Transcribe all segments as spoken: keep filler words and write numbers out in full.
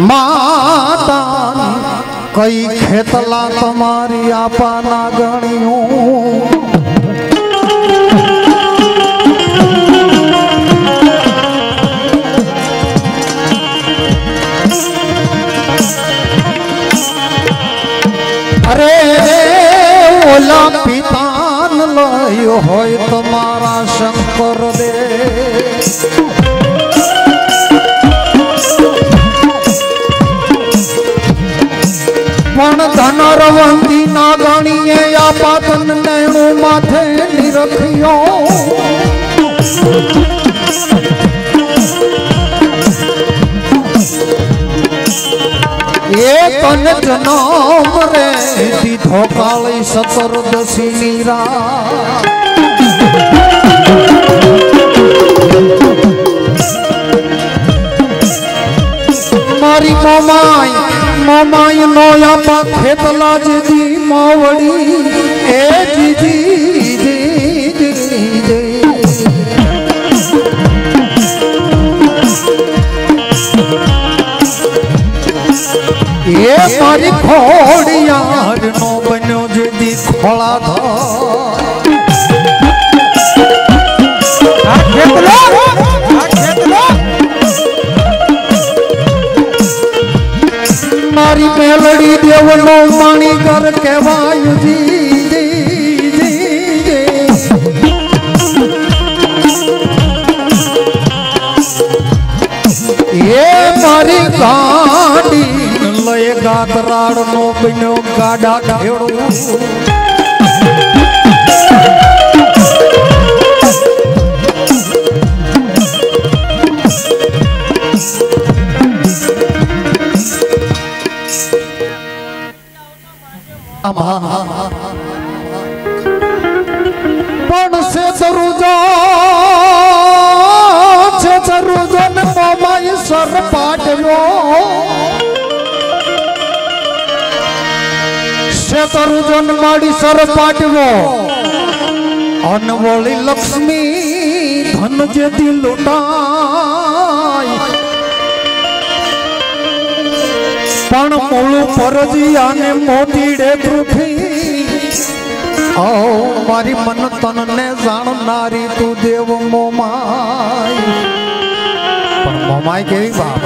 माता कई खेतला तुम्हारी आपा ना गणियों पितान लयो होय तुम्हारा शंकर दे पण धनरवंती नागणीए आपातन नैणु माथे निरखियो तन जनाम रे सीधो काली सतरदशी मीरा मारी मोमाई मोमाई नोया पा खेतला जीजी मावड़ी ए जीजी ये सारी खोड़ियार नो बनो जी खोला था मारी मेलड़ी देवनो मानी कर कहवायु जी ये मारी गाड़ी लय गातराड़ नो बिनो गाड़ा ढेड़ो पण से सरुजा से सरुजन मोबाइल सर पाटलो शेतरुजन माड़ी सर पाटवो अनवोली लक्ष्मी धन जे दिल लुटाई पण मोलू परजिया ने मोतीड़े त्रुफी ओ मारी मन तन ने जान नारी तू देव मोमाई पण मोमाई केवी बाप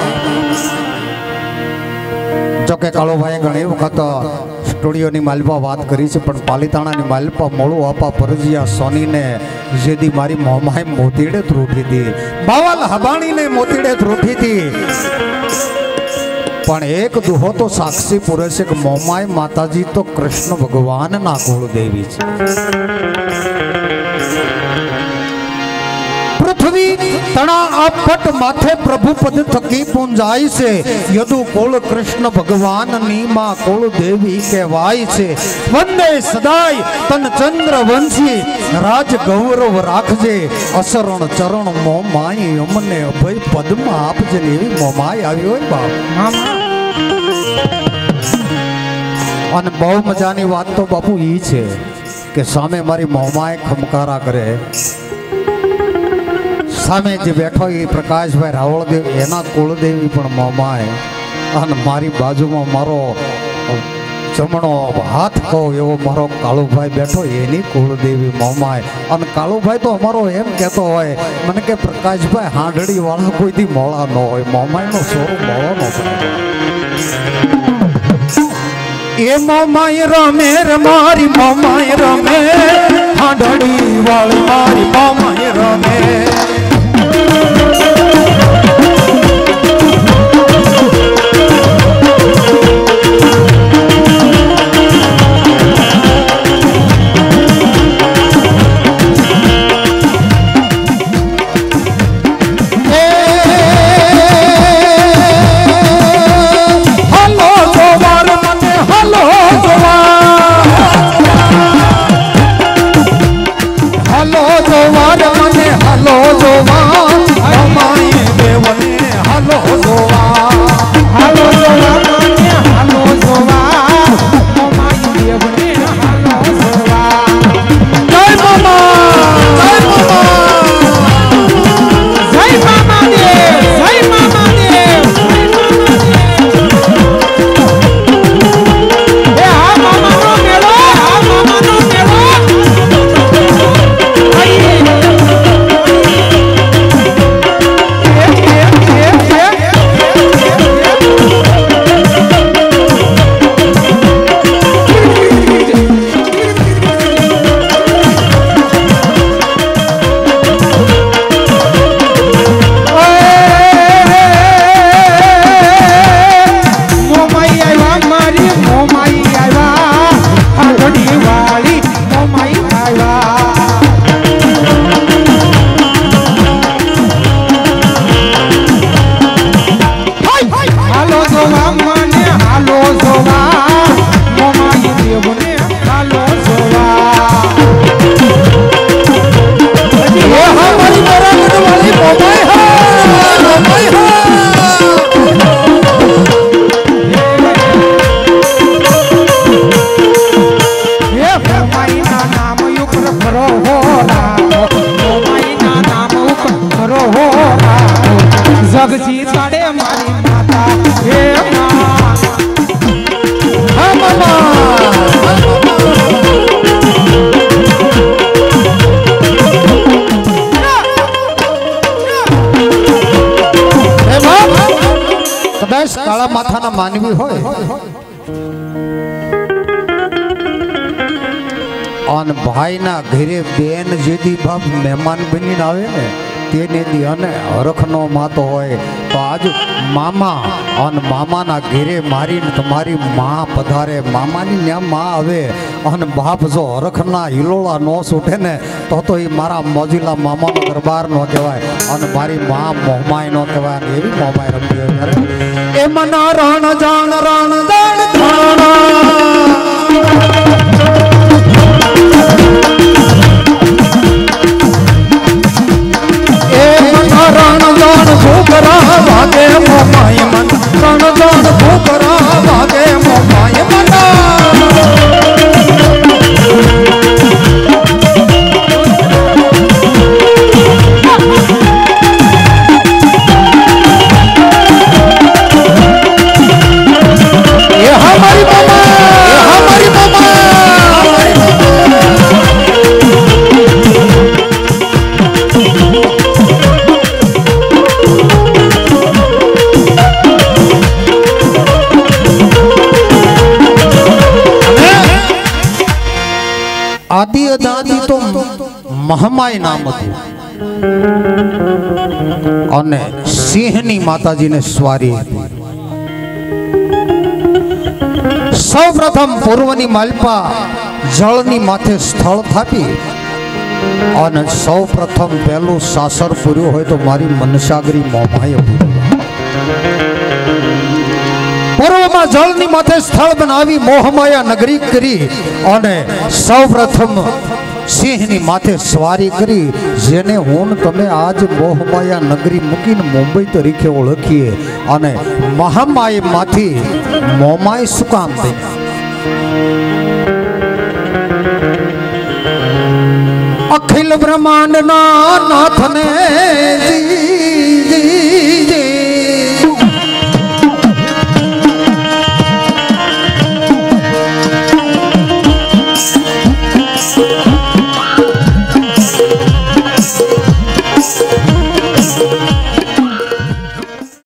जो के कालो भाई घणी वखत टोडियो नी मालपा बात करी छे पण पालीताणा नी मालपा मोळो आपा परजिया सोनी ने जेदी मारी मोमाए मोतीड़े त्रुठी थी बावल हबाणी ने मोतीड़े त्रुठी थी पण एक दुहो तो साक्षी पुरे से मोमाए माताजी तो कृष्ण भगवान ना कुल देवी छे पृथ्वी तना आपट माथे प्रभु पद थकी पूंजाई से यदु कोल कृष्ण भगवान नी मां कोल देवी कहवाई से वंदे सदाई तन चंद्र वंशी राज गौरव राखजे असरण चरण मोमाई अमने अभय पद में आप जने मोमाई आवी होय बाप मामा अन बहु मजानी बात तो बापू ई छे के सामे मारी मोमाई खमकारा करे सामे जे बैठो ये प्रकाशभाई रावल देव एना कुलदेवी पण मोमाए अन मारी बाजू में मारो जमणो हाथ को एवो मारो कालूभाई बैठो एनी कुलदेवी मोमाए अन कालूभाई तो हमारो एम कहते होय मने के प्रकाशभाई हांडड़ी वाला कोई दी मोला न होय मोमाई नो सोरो मोलो न होय ए मोमाई रमेर मारी मोमाई रमे हांडड़ी वाली मारी मोमाई रमे हो नाम गोमाई ना नाम करो हो नाम जग जी साढ़े हमारी माता हे कदाच काला माथा ना मानवी हो अन भाई ना घेरे बेन जेदी बाप मेहमान बनी आवे ने तेने दी अने हरखनो मातो होए तो आज मामा अन मामा ना घेरे मारी तुम्हारी माँ पधारे मामा नी न्या माँ आवे अन बाप जो हरखना हिलोला नोस उठे ने तो तो ही मारा मौजिला मामा नो दरबार नो कहवाए अन मारी माँ मोहमाई नो कहवाए ये भी मोहमाई रखी है यार ए मना रण जान रण जान थाना रणजान भागे मोमाय मन रणजान भूकरा भागे मोमाय मन ये हमारी मामा ये हमारी मामा आदि दादी तो महमाई नाम अने सिंहनी माताजी ने स्वारी सौ प्रथम पूर्वनी मालपा जलनी माथे स्थल थापी और सौ प्रथम पहलू सासर पूर्यो हो तो मारी मनसागरी मोमाई पूर्वमा जलनी माथे स्थल बनावी मोहमाया नगरी करी अने सौ प्रथम सिंहनी माथे स्वारी करी जेने हूँ तमे आज मोहमाया नगरी मुकीन मुंबई तरीके ओळखीए अने महामाई माथी मोमाई सुकाम दे अखिल ब्रह्मांड ना नाथ ने जी